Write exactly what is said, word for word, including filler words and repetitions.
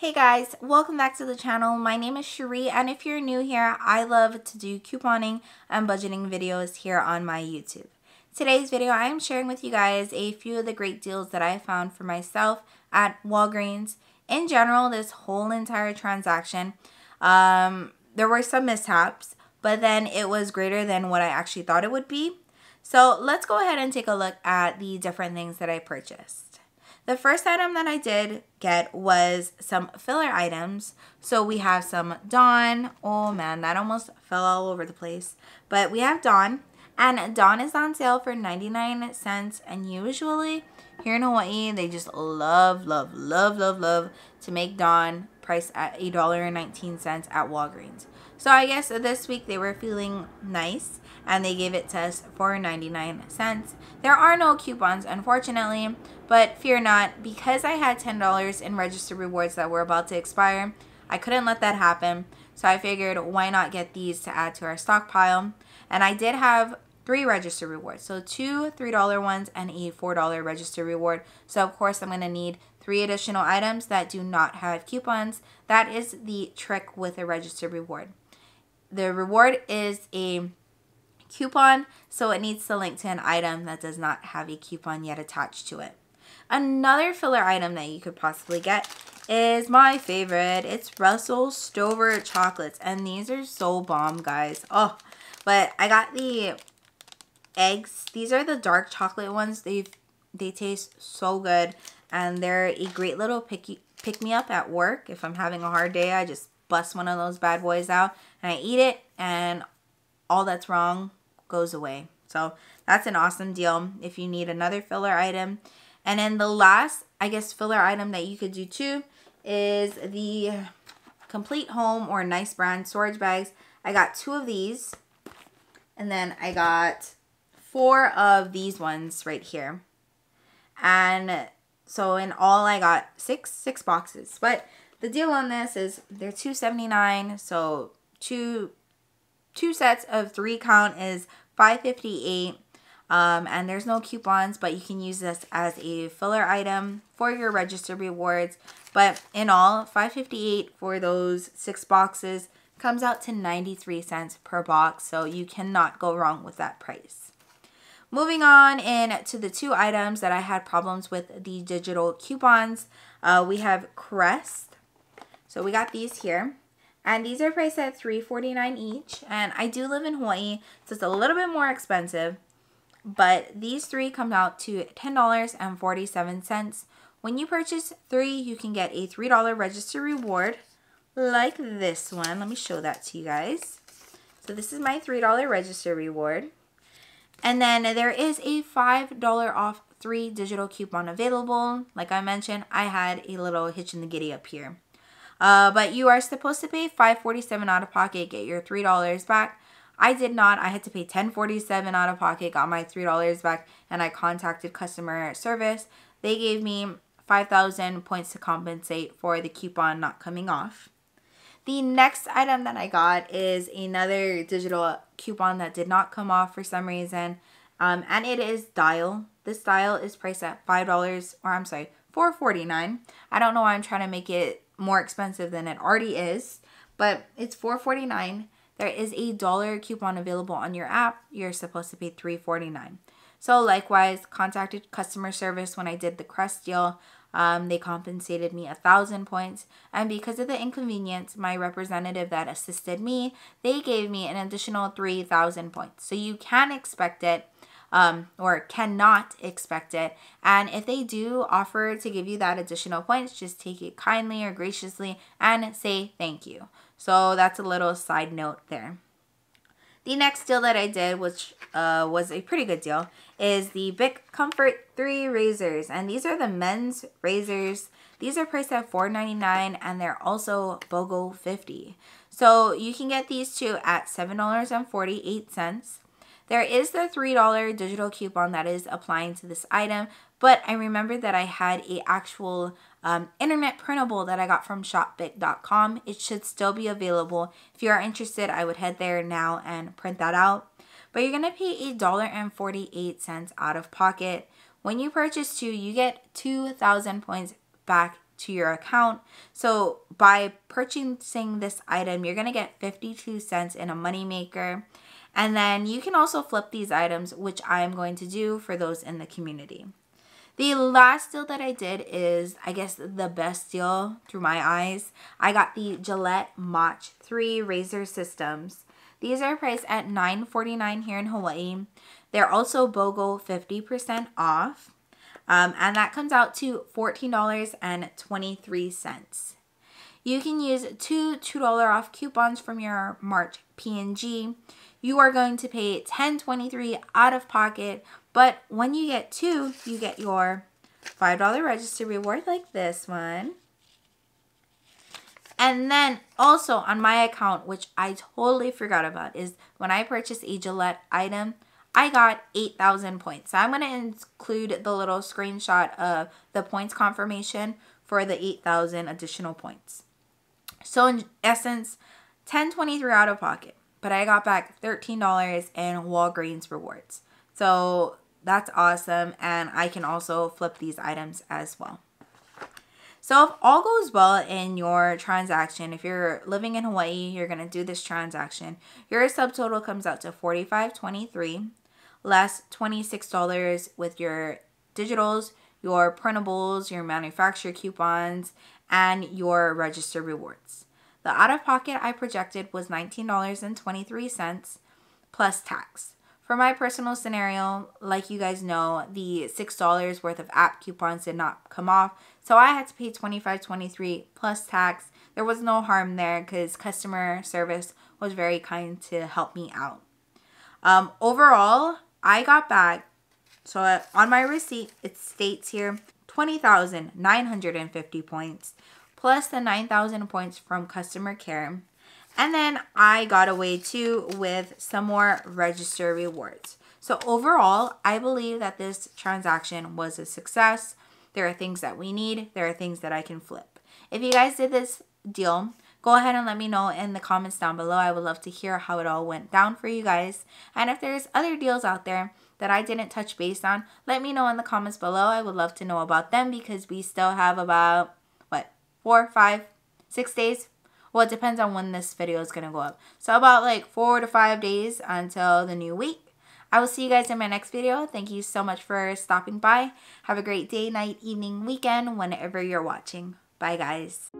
Hey guys, welcome back to the channel. My name is Cheri, and if you're new here, I love to do couponing and budgeting videos here on my YouTube. Today's video, I am sharing with you guys a few of the great deals that I found for myself at Walgreens. In general, this whole entire transaction, um, there were some mishaps, but then it was greater than what I actually thought it would be. So let's go ahead and take a look at the different things that I purchased. The first item that I did get was some filler items. So we have some Dawn. Oh man, that almost fell all over the place. But we have Dawn. And Dawn is on sale for ninety-nine cents. And usually here in Hawaii, they just love, love, love, love, love to make Dawn priced at a dollar nineteen at Walgreens. So I guess this week they were feeling nice and they gave it to us for ninety-nine cents. There are no coupons, unfortunately, but fear not, because I had ten dollars in registered rewards that were about to expire, I couldn't let that happen. So I figured, why not get these to add to our stockpile? And I did have three register rewards. So two three dollar ones and a four dollar register reward. So of course I'm going to need three additional items that do not have coupons. That is the trick with a register reward. The reward is a coupon, so it needs to link to an item that does not have a coupon yet attached to it. Another filler item that you could possibly get is my favorite. It's Russell Stover chocolates, and these are so bomb, guys. Oh, but I got the eggs. These are the dark chocolate ones. They they taste so good, and they're a great little picky pick me up at work. If I'm having a hard day, I just bust one of those bad boys out and I eat it, and all that's wrong goes away. So that's an awesome deal if you need another filler item. And then the last, I guess, filler item that you could do too is the Complete Home or Nice Brand storage bags. I got two of these, and then I got four of these ones right here. And so in all, I got six six boxes. But the deal on this is they're two seventy-nine, so two two sets of three count is five fifty-eight, um, and there's no coupons, but you can use this as a filler item for your register rewards. But in all, five fifty-eight for those six boxes comes out to ninety-three cents per box, so you cannot go wrong with that price. Moving on in to the two items that I had problems with the digital coupons, uh, we have Crest. So we got these here, and these are priced at three forty-nine each, and I do live in Hawaii, so it's a little bit more expensive, but these three come out to ten dollars and forty-seven cents. When you purchase three, you can get a three dollar register reward like this one. Let me show that to you guys. So this is my three dollar register reward, and then there is a five dollar off three digital coupon available. Like I mentioned, I had a little hitch in the giddy up here. Uh, but you are supposed to pay five forty-seven out of pocket, get your three dollars back. I did not. I had to pay ten forty-seven out of pocket, got my three dollars back, and I contacted customer service. They gave me five thousand points to compensate for the coupon not coming off. The next item that I got is another digital coupon that did not come off for some reason, um, and it is Dial. This Dial is priced at five dollars, or I'm sorry, four forty-nine. I don't know why I'm trying to make it more expensive than it already is, but it's four forty-nine. There is a dollar coupon available on your app. You're supposed to pay three forty-nine. So likewise, contacted customer service when I did the Crest deal. Um, they compensated me a thousand points, and because of the inconvenience, my representative that assisted me, they gave me an additional three thousand points. So you can expect it. Um, or cannot expect it. And if they do offer to give you that additional points, just take it kindly or graciously and say thank you. So that's a little side note there. The next deal that I did, which uh, was a pretty good deal, is the Bic Comfort three razors. And these are the men's razors. These are priced at four ninety-nine, and they're also BOGO fifty. So you can get these two at seven forty-eight. There is the three dollar digital coupon that is applying to this item, but I remembered that I had a actual um, internet printable that I got from shop bit dot com. It should still be available. If you are interested, I would head there now and print that out. But you're going to pay a dollar forty-eight out of pocket. When you purchase two, you get two thousand points back to your account. So by purchasing this item, you're going to get fifty-two cents in a moneymaker. And then you can also flip these items, which I'm going to do for those in the community. The last deal that I did is, I guess, the best deal through my eyes. I got the Gillette Mach three razor systems. These are priced at nine forty-nine here in Hawaii. They're also BOGO fifty percent off. Um, and that comes out to fourteen dollars and twenty-three cents. You can use two two dollar off coupons from your March P and G. You are going to pay ten twenty-three out of pocket, but when you get two, you get your five dollar register reward like this one. And then also on my account, which I totally forgot about, is when I purchased a Gillette item, I got eight thousand points. So I'm going to include the little screenshot of the points confirmation for the eight thousand additional points. So in essence, ten twenty-three out of pocket, but I got back thirteen dollars in Walgreens rewards. So that's awesome, and I can also flip these items as well. So if all goes well in your transaction, if you're living in Hawaii, you're going to do this transaction, your subtotal comes out to forty-five twenty-three less twenty-six dollars with your digitals, your printables, your manufacturer coupons, and your register rewards. The out-of-pocket I projected was nineteen dollars and twenty-three cents plus tax. For my personal scenario, like you guys know, the six dollars worth of app coupons did not come off, so I had to pay twenty-five twenty-three plus tax. There was no harm there because customer service was very kind to help me out. Um, overall, I got back, so on my receipt, it states here, twenty thousand nine hundred fifty points, plus the nine thousand points from customer care. And then I got away too with some more register rewards. So overall, I believe that this transaction was a success. There are things that we need. There are things that I can flip. If you guys did this deal, go ahead and let me know in the comments down below. I would love to hear how it all went down for you guys. And if there's other deals out there that I didn't touch base on, let me know in the comments below. I would love to know about them because we still have about, what, four, five, six days? Well, it depends on when this video is going to go up. So about like four to five days until the new week. I will see you guys in my next video. Thank you so much for stopping by. Have a great day, night, evening, weekend, whenever you're watching. Bye, guys.